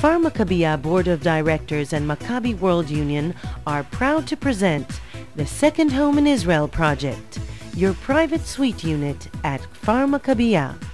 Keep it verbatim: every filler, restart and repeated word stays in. Kfar Makabiyah Board of Directors and Maccabi World Union are proud to present the Second Home in Israel project, your private suite unit at Kfar Makabiyah.